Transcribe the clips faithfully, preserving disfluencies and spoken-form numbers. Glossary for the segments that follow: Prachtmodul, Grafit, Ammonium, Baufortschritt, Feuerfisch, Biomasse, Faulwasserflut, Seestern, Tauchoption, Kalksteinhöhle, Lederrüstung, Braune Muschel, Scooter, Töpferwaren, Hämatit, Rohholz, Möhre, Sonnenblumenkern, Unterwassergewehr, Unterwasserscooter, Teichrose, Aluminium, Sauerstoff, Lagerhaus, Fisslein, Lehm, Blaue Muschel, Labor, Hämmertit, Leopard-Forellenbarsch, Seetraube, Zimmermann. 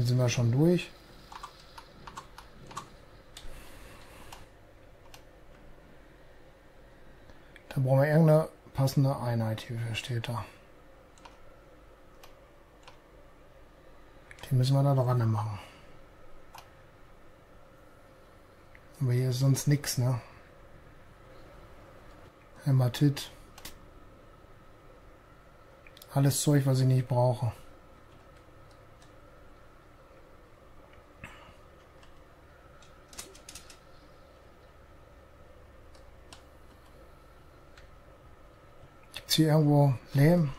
Dann sind wir schon durch. Da brauchen wir irgendeine passende Einheit hier, steht da. Die müssen wir da dran machen. Aber hier ist sonst nichts, ne? Hämatit. Alles Zeug, was ich nicht brauche. Gibt's hier irgendwo Lehm?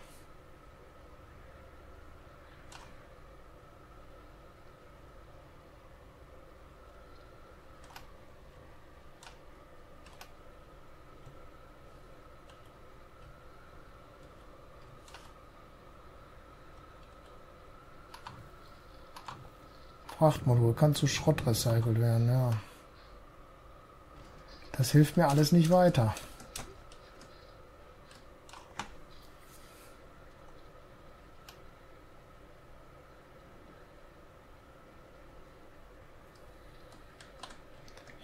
Prachtmodul kann zu Schrott recycelt werden, ja. Das hilft mir alles nicht weiter.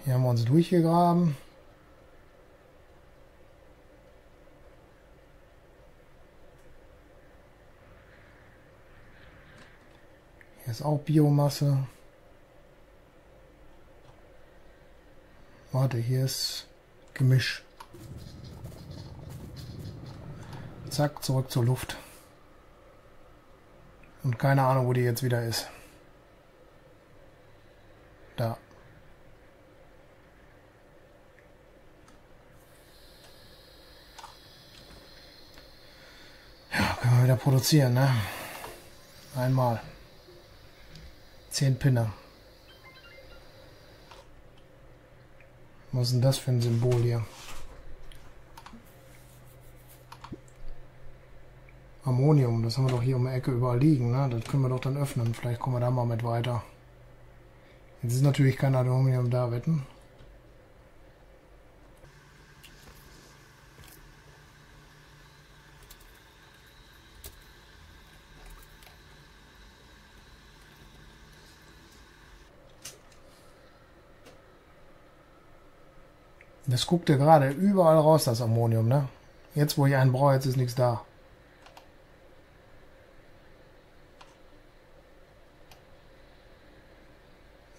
Hier haben wir uns durchgegraben. Ist auch Biomasse. Warte, hier ist Gemisch. Zack, zurück zur Luft. Und keine Ahnung, wo die jetzt wieder ist. Da. Ja, können wir wieder produzieren, ne? Einmal. zehn Pinner. Was ist denn das für ein Symbol hier? Ammonium, das haben wir doch hier um die Ecke überall liegen, ne? Das können wir doch dann öffnen. Vielleicht kommen wir da mal mit weiter. Jetzt ist natürlich kein Aluminium da, wetten. Das guckt ja gerade überall raus, das Ammonium, ne? Jetzt, wo ich einen brauche, jetzt ist nichts da.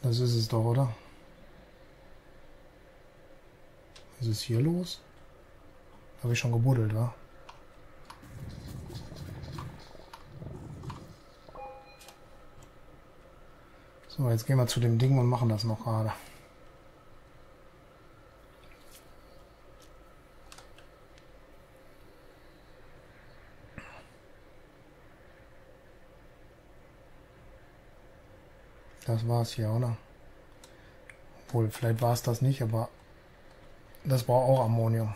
Das ist es doch, oder? Was ist hier los? Habe ich schon gebuddelt, wa? So, jetzt gehen wir zu dem Ding und machen das noch gerade. Das war es hier, oder? Obwohl, vielleicht war es das nicht, aber das braucht auch Ammonium.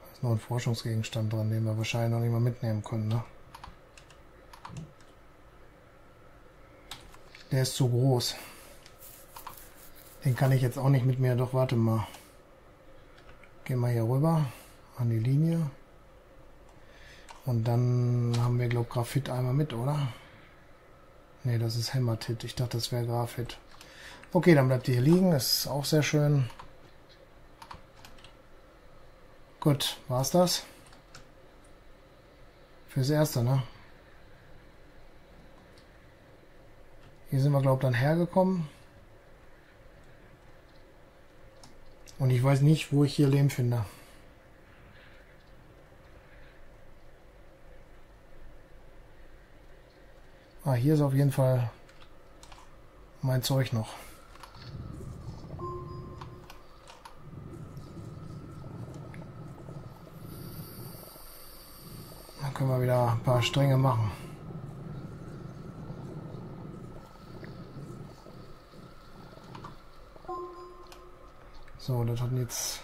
Da ist noch ein Forschungsgegenstand dran, den wir wahrscheinlich noch nicht mal mitnehmen können, ne? Der ist zu groß. Den kann ich jetzt auch nicht mit mir, doch warte mal. Gehen wir hier rüber an die Linie. Und dann haben wir, glaube ich, Grafit einmal mit, oder? Ne, das ist Hämmertit. Ich dachte, das wäre Grafit. Okay, dann bleibt die hier liegen. Das ist auch sehr schön. Gut, war's das? Fürs Erste, ne? Hier sind wir, glaube ich, dann hergekommen. Und ich weiß nicht, wo ich hier Lehm finde. Ah, hier ist auf jeden Fall mein Zeug noch. Dann können wir wieder ein paar Stränge machen. So, das hatten jetzt...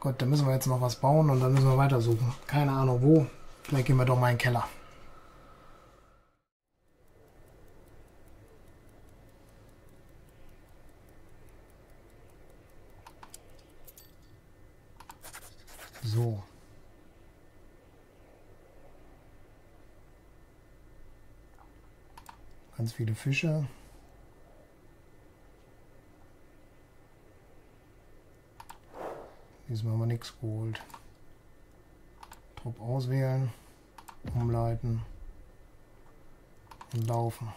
Gott, da müssen wir jetzt noch was bauen und dann müssen wir weitersuchen. Keine Ahnung wo. Vielleicht gehen wir doch mal in den Keller. So. Ganz viele Fische. Diesmal haben wir nichts geholt. Trupp auswählen, umleiten und laufen.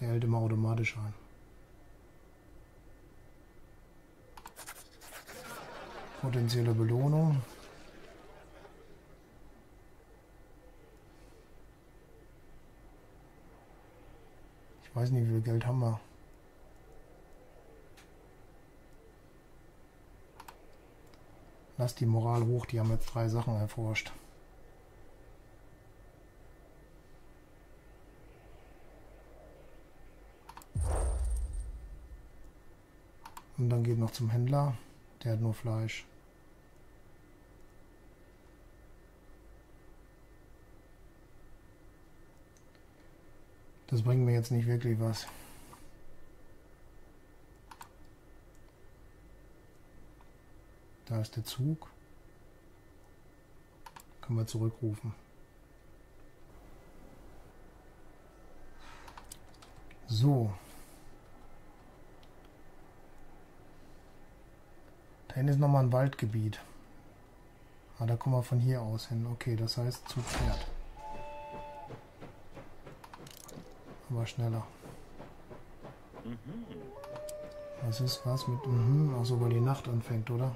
Der hält immer automatisch ein. Potenzielle Belohnung. Ich weiß nicht, wie viel Geld haben wir. Lass die Moral hoch, die haben jetzt drei Sachen erforscht. Und dann geht noch zum Händler, der hat nur Fleisch. Das bringt mir jetzt nicht wirklich was. Da ist der Zug. Können wir zurückrufen. So. Da hinten ist nochmal ein Waldgebiet. Ah, da kommen wir von hier aus hin. Okay, das heißt Zug fährt. Aber schneller. Was ist was mit... Mhm, auch so, weil die Nacht anfängt, oder?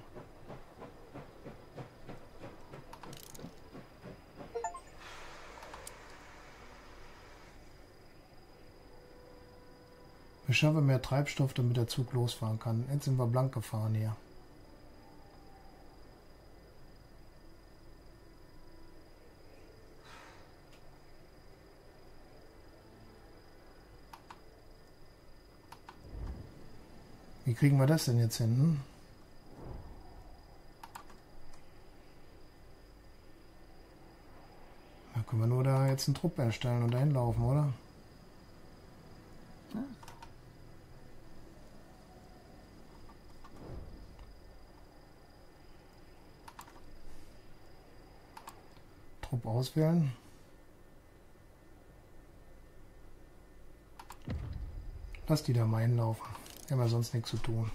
Ich schaffe mehr Treibstoff, damit der Zug losfahren kann. Jetzt sind wir blank gefahren hier. Wie kriegen wir das denn jetzt hin? Hm? Da können wir nur da jetzt einen Trupp erstellen und dahin laufen, oder? Ja. Trupp auswählen. Lass die da mal hinlaufen. Haben wir sonst nichts zu tun.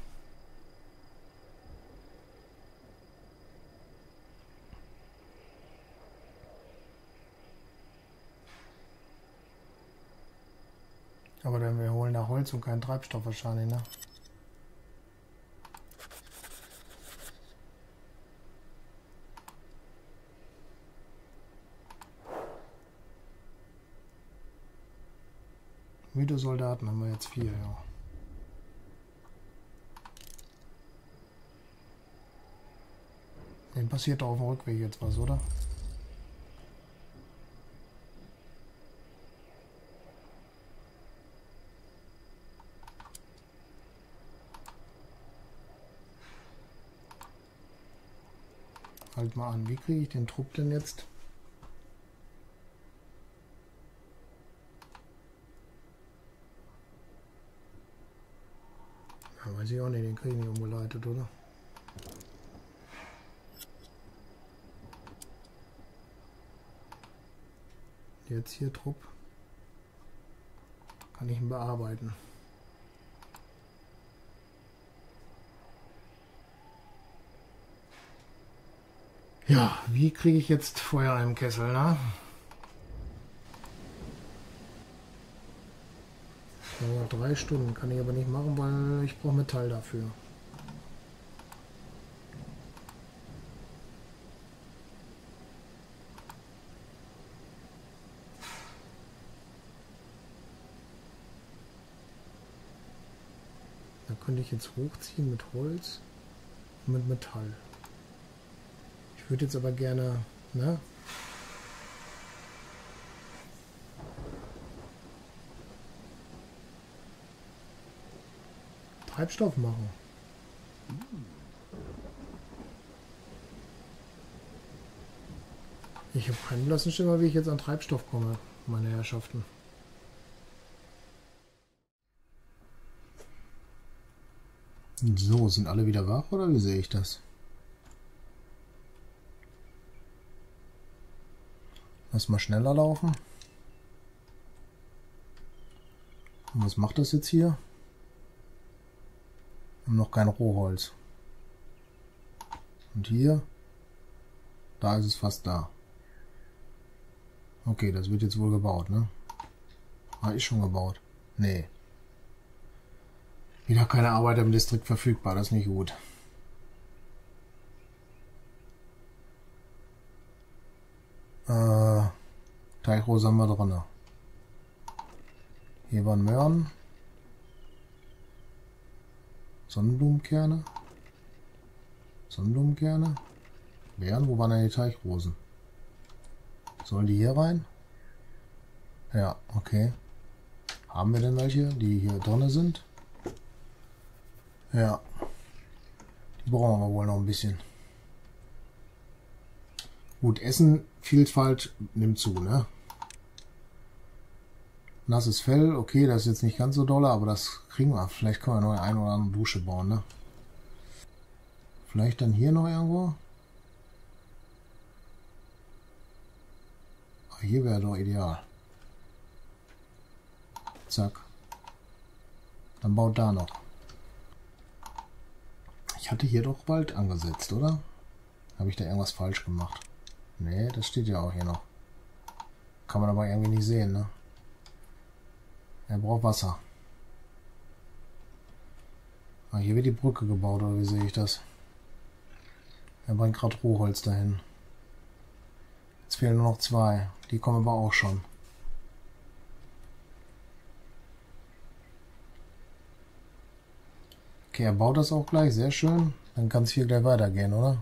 Aber dann wir holen da Holz und keinen Treibstoff wahrscheinlich, ne? Müde Soldaten haben wir jetzt vier, ja. Den passiert doch auf dem Rückweg jetzt was, oder? Halt mal an, wie kriege ich den Trupp denn jetzt? Ja, weiß ich auch nicht, den kriege ich nicht umgeleitet, oder? Jetzt hier Trupp, kann ich ihn bearbeiten. Ja, wie kriege ich jetzt Feuer im Kessel, ne? Ja, drei Stunden kann ich aber nicht machen, weil ich brauche Metall dafür. Könnte ich jetzt hochziehen mit Holz und mit Metall. Ich würde jetzt aber gerne, ne? Treibstoff machen. Ich habe keinen blassen Schimmer, wie ich jetzt an Treibstoff komme, meine Herrschaften. So, sind alle wieder wach oder wie sehe ich das? Lass mal schneller laufen. Und was macht das jetzt hier? Wir haben noch kein Rohholz. Und hier? Da ist es fast da. Okay, das wird jetzt wohl gebaut, ne? Ah, ist schon gebaut. Nee. Wieder keine Arbeiter im Distrikt verfügbar, das ist nicht gut. Äh, Teichrose haben wir drin. Hier waren Möhren. Sonnenblumenkerne. Sonnenblumenkerne. Beeren, wo waren denn die Teichrosen? Sollen die hier rein? Ja, okay. Haben wir denn welche, die hier drin sind? Ja. Die brauchen wir wohl noch ein bisschen. Gut, Essen, Vielfalt nimmt zu, ne? Nasses Fell, okay, das ist jetzt nicht ganz so doll, aber das kriegen wir. Vielleicht können wir noch eine oder andere Dusche bauen, ne? Vielleicht dann hier noch irgendwo. Aber hier wäre doch ideal. Zack. Dann baut da noch. Ich hatte hier doch Wald angesetzt, oder? Habe ich da irgendwas falsch gemacht? Nee, das steht ja auch hier noch. Kann man aber irgendwie nicht sehen, ne? Er braucht Wasser. Ah, hier wird die Brücke gebaut, oder wie sehe ich das? Er bringt gerade Rohholz dahin. Jetzt fehlen nur noch zwei. Die kommen aber auch schon. Okay, er baut das auch gleich. Sehr schön. Dann kann es hier gleich weitergehen, oder?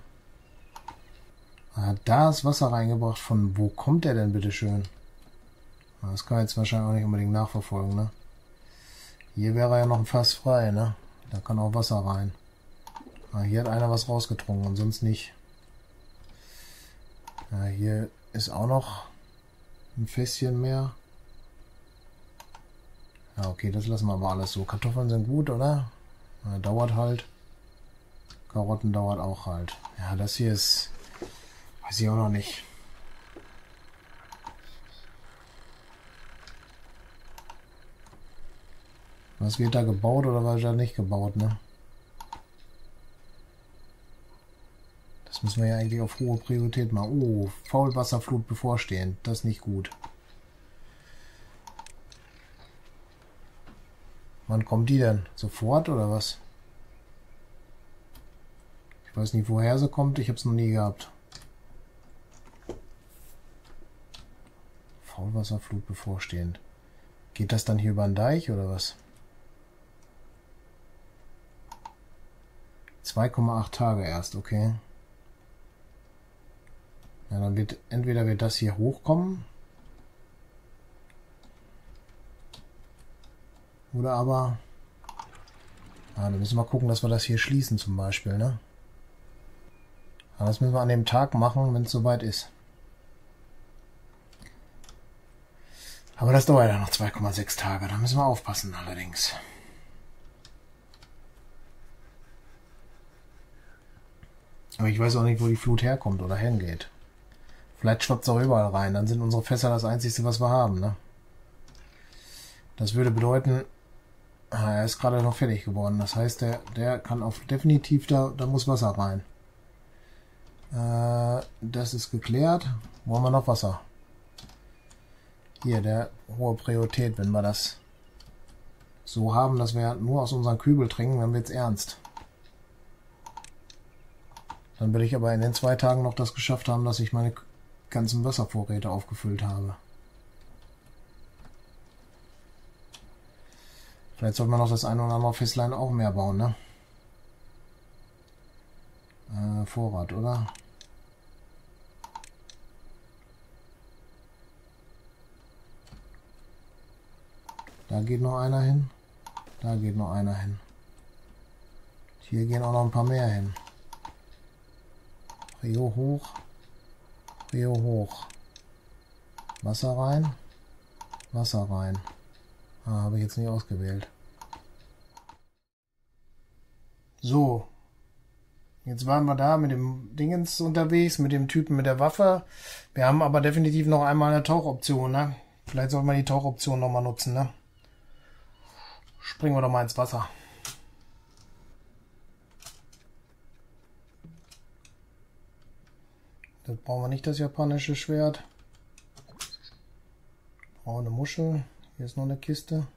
Ah, da ist Wasser reingebracht. Von wo kommt er denn, bitteschön? Das kann man jetzt wahrscheinlich auch nicht unbedingt nachverfolgen, ne? Hier wäre ja noch ein Fass frei, ne? Da kann auch Wasser rein. Ah, hier hat einer was rausgetrunken und sonst nicht. Ah, hier ist auch noch ein Fässchen mehr. Ja, okay, das lassen wir aber alles so. Kartoffeln sind gut, oder? Ah, dauert halt. Karotten dauert auch halt. Ja, das hier ist... Weiß ich auch noch nicht. Was wird da gebaut oder was da nicht gebaut, ne? Das müssen wir ja eigentlich auf hohe Priorität machen. Oh, Faulwasserflut bevorstehend. Das ist nicht gut. Wann kommt die denn? Sofort oder was? Ich weiß nicht, woher sie kommt. Ich habe es noch nie gehabt. Faulwasserflut bevorstehend. Geht das dann hier über den Deich oder was? zwei Komma acht Tage erst, okay. Ja, dann wird entweder wird das hier hochkommen. Oder aber... Ja, dann müssen wir gucken, dass wir das hier schließen zum Beispiel, ne? Ja, das müssen wir an dem Tag machen, wenn es soweit ist. Aber das dauert ja noch zwei Komma sechs Tage, da müssen wir aufpassen allerdings. Aber ich weiß auch nicht, wo die Flut herkommt oder hingeht. Vielleicht schwappt es auch überall rein. Dann sind unsere Fässer das Einzige, was wir haben, ne? Das würde bedeuten, er ist gerade noch fertig geworden. Das heißt, der, der kann auf definitiv, da, da muss Wasser rein. Äh, das ist geklärt. Wo haben wir noch Wasser? Hier, der hohe Priorität, wenn wir das so haben, dass wir nur aus unseren Kübel trinken, dann wird's ernst. Dann will ich aber in den zwei Tagen noch das geschafft haben, dass ich meine ganzen Wasservorräte aufgefüllt habe. Vielleicht sollte man noch das eine oder andere Fisslein auch mehr bauen, ne? Äh, Vorrat, oder? Da geht noch einer hin. Da geht noch einer hin. Hier gehen auch noch ein paar mehr hin. Rio hoch, Rio hoch, Wasser rein, Wasser rein. Ah, habe ich jetzt nicht ausgewählt. So. Jetzt waren wir da mit dem Dingens unterwegs, mit dem Typen mit der Waffe. Wir haben aber definitiv noch einmal eine Tauchoption, ne? Vielleicht sollten wir die Tauchoption nochmal nutzen, ne? Springen wir doch mal ins Wasser. Das brauchen wir nicht, das japanische Schwert. Braune Muschel. Hier ist noch eine Kiste.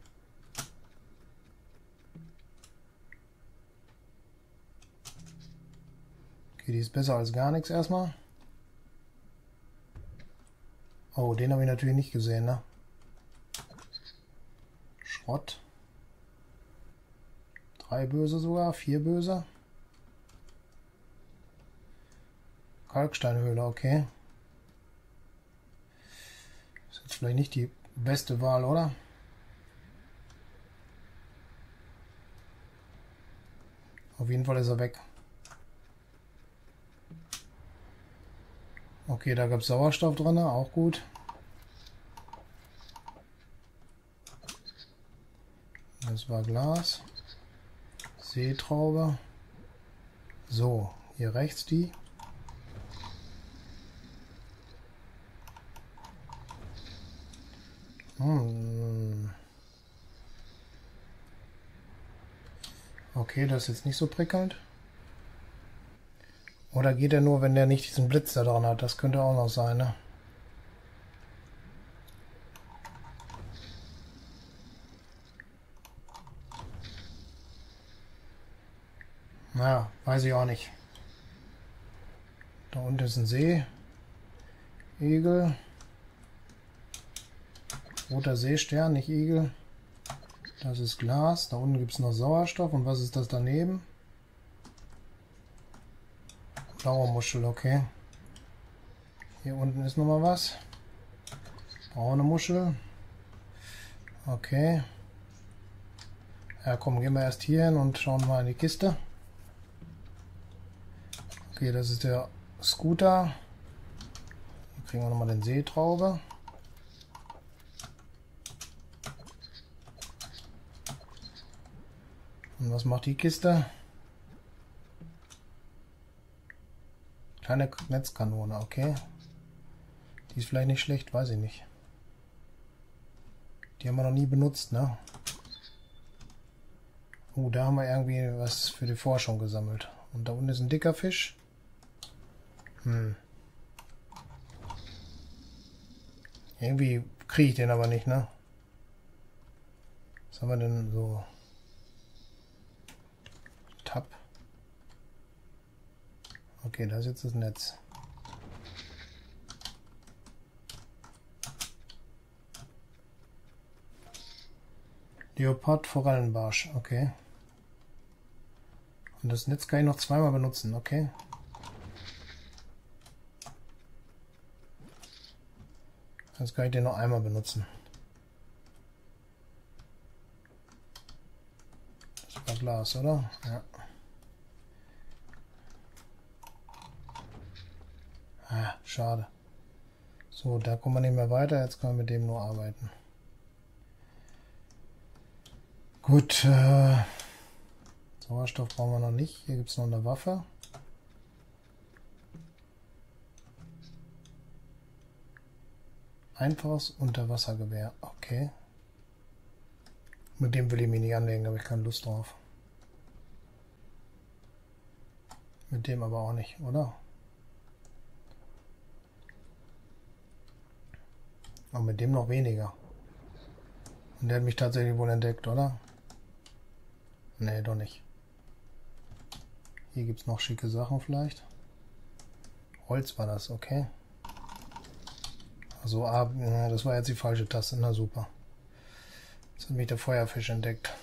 Okay, die ist besser als gar nichts erstmal. Oh, den habe ich natürlich nicht gesehen, ne? Schrott. Drei Böse sogar, vier Böse. Kalksteinhöhle, okay. Ist jetzt vielleicht nicht die beste Wahl, oder? Auf jeden Fall ist er weg. Okay, da gab es Sauerstoff drin, auch gut. Das war Glas. Seetraube. So, hier rechts die. Hm. Okay, das ist jetzt nicht so prickelnd. Oder geht er nur, wenn der nicht diesen Blitz da dran hat? Das könnte auch noch sein, ne? Naja, weiß ich auch nicht. Da unten ist ein See. Igel. Roter Seestern, nicht Igel. Das ist Glas. Da unten gibt es noch Sauerstoff. Und was ist das daneben? Blaue Muschel, okay. Hier unten ist nochmal was. Braune Muschel. Okay. Ja komm, gehen wir erst hier hin und schauen mal in die Kiste. Okay, das ist der Scooter. Hier kriegen wir nochmal den Seetraube. Und was macht die Kiste? Kleine Netzkanone, okay. Die ist vielleicht nicht schlecht, weiß ich nicht. Die haben wir noch nie benutzt, ne? Oh, da haben wir irgendwie was für die Forschung gesammelt. Und da unten ist ein dicker Fisch. Hm. Irgendwie kriege ich den aber nicht, ne? Was haben wir denn so? Tab. Okay, da ist jetzt das Netz. Leopard-Forellenbarsch, okay. Und das Netz kann ich noch zweimal benutzen, okay. Jetzt kann ich den noch einmal benutzen. Das war Glas, oder? Ja. Ah, schade. So, da kommen wir nicht mehr weiter. Jetzt können wir mit dem nur arbeiten. Gut. Äh, Sauerstoff brauchen wir noch nicht. Hier gibt es noch eine Waffe. Einfaches Unterwassergewehr. Okay. Mit dem will ich mich nicht anlegen. Da habe ich keine Lust drauf. Mit dem aber auch nicht, oder? Aber mit dem noch weniger. Und der hat mich tatsächlich wohl entdeckt, oder? Nee, doch nicht. Hier gibt es noch schicke Sachen vielleicht. Holz war das, okay. Also, ah, das war jetzt die falsche Taste. Na super. Jetzt hat mich der Feuerfisch entdeckt.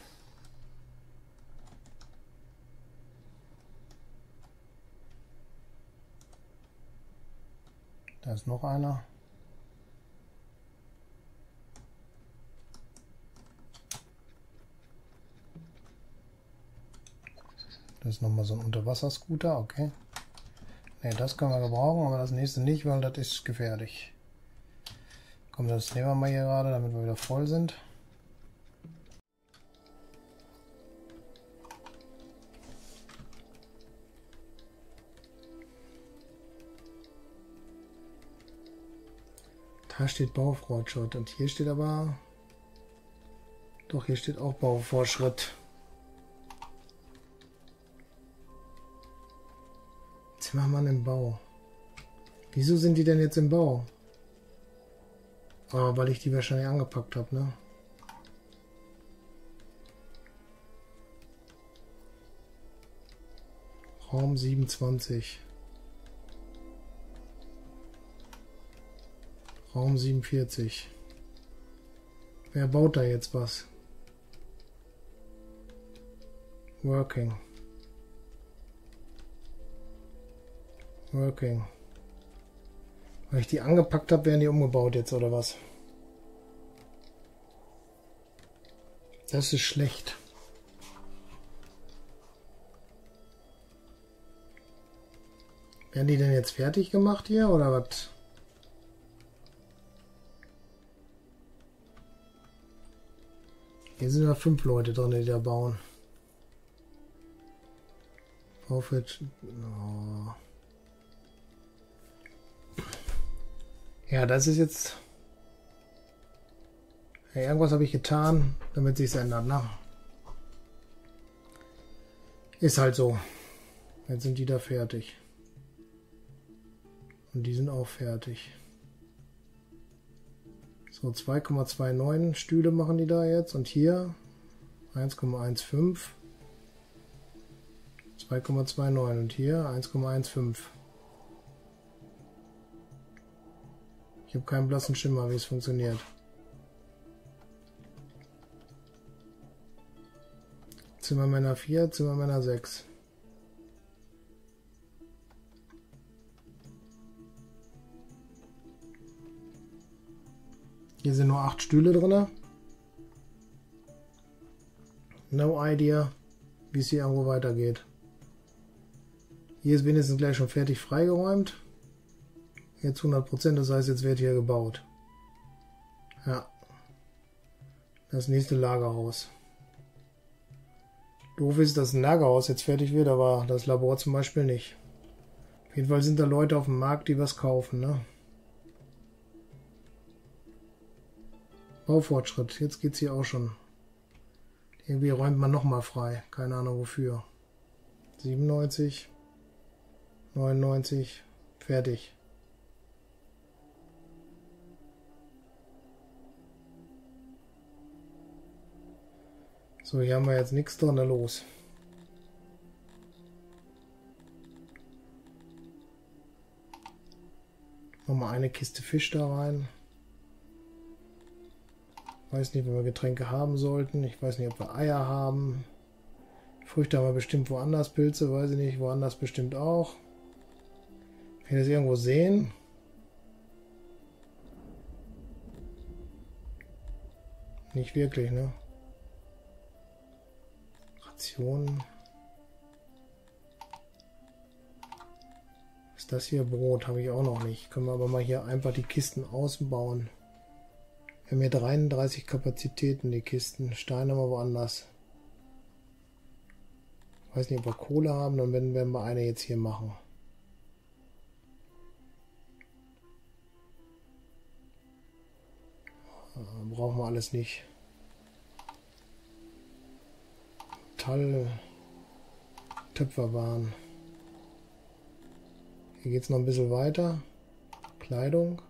Da ist noch einer. Das ist nochmal so ein Unterwasserscooter, okay. Ne, das können wir gebrauchen, aber das nächste nicht, weil das ist gefährlich. Komm, das nehmen wir mal hier gerade, damit wir wieder voll sind. Da steht Baufortschritt und hier steht aber... Doch, hier steht auch Baufortschritt. Zimmermann im Bau. Wieso sind die denn jetzt im Bau? Ah, weil ich die wahrscheinlich angepackt habe, ne? Raum siebenundzwanzig. Raum siebenundvierzig. Wer baut da jetzt was? Working. Working. Weil ich die angepackt habe, werden die umgebaut jetzt, oder was? Das ist schlecht. Werden die denn jetzt fertig gemacht hier, oder was? Hier sind ja fünf Leute drin, die da bauen. Profit. Oh. Ja, das ist jetzt... Hey, irgendwas habe ich getan, damit sich's ändert. Na? Ist halt so. Jetzt sind die da fertig. Und die sind auch fertig. So, zwei Komma neunundzwanzig Stühle machen die da jetzt. Und hier eins Komma fünfzehn. zwei Komma neunundzwanzig und hier eins Komma fünfzehn. Ich habe keinen blassen Schimmer, wie es funktioniert. Zimmermänner vier, Zimmermänner sechs. Hier sind nur acht Stühle drin. No idea, wie es hier irgendwo weitergeht. Hier ist wenigstens gleich schon fertig freigeräumt. Jetzt hundert Prozent, das heißt, jetzt wird hier gebaut. Ja. Das nächste Lagerhaus. Doof ist, dass ein Lagerhaus jetzt fertig wird, aber das Labor zum Beispiel nicht. Auf jeden Fall sind da Leute auf dem Markt, die was kaufen, ne? Baufortschritt, jetzt geht's hier auch schon. Irgendwie räumt man nochmal frei. Keine Ahnung wofür. siebenundneunzig. neunundneunzig. Fertig. So, hier haben wir jetzt nichts drin, los. Nochmal eine Kiste Fisch da rein. Weiß nicht, wenn wir Getränke haben sollten. Ich weiß nicht, ob wir Eier haben. Früchte haben wir bestimmt woanders. Pilze, weiß ich nicht. Woanders bestimmt auch. Kann ich das irgendwo sehen? Nicht wirklich, ne? Rationen. Ist das hier Brot? Habe ich auch noch nicht. Können wir aber mal hier einfach die Kisten ausbauen. Wir haben hier dreiunddreißig Kapazitäten, die Kisten. Stein haben wir woanders. Ich weiß nicht, ob wir Kohle haben, dann werden wir eine jetzt hier machen. Brauchen wir alles nicht. Metall, Töpferwaren. Hier geht es noch ein bisschen weiter. Kleidung.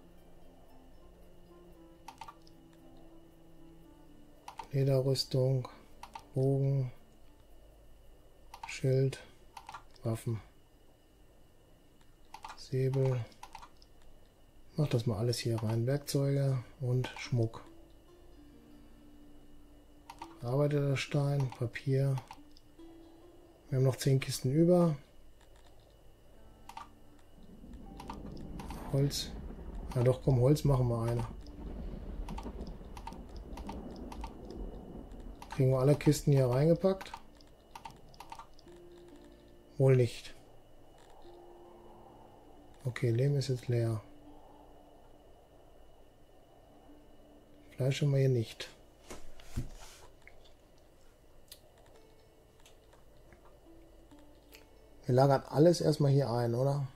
Lederrüstung, Bogen, Schild, Waffen, Säbel. Mach das mal alles hier rein. Werkzeuge und Schmuck. Verarbeiteter Stein, Papier. Wir haben noch zehn Kisten über. Holz. Na doch, komm, Holz machen wir eine. Kriegen wir alle Kisten hier reingepackt? Wohl nicht. Okay, Lehm ist jetzt leer. Fleisch haben wir hier nicht. Wir lagern alles erstmal hier ein, oder?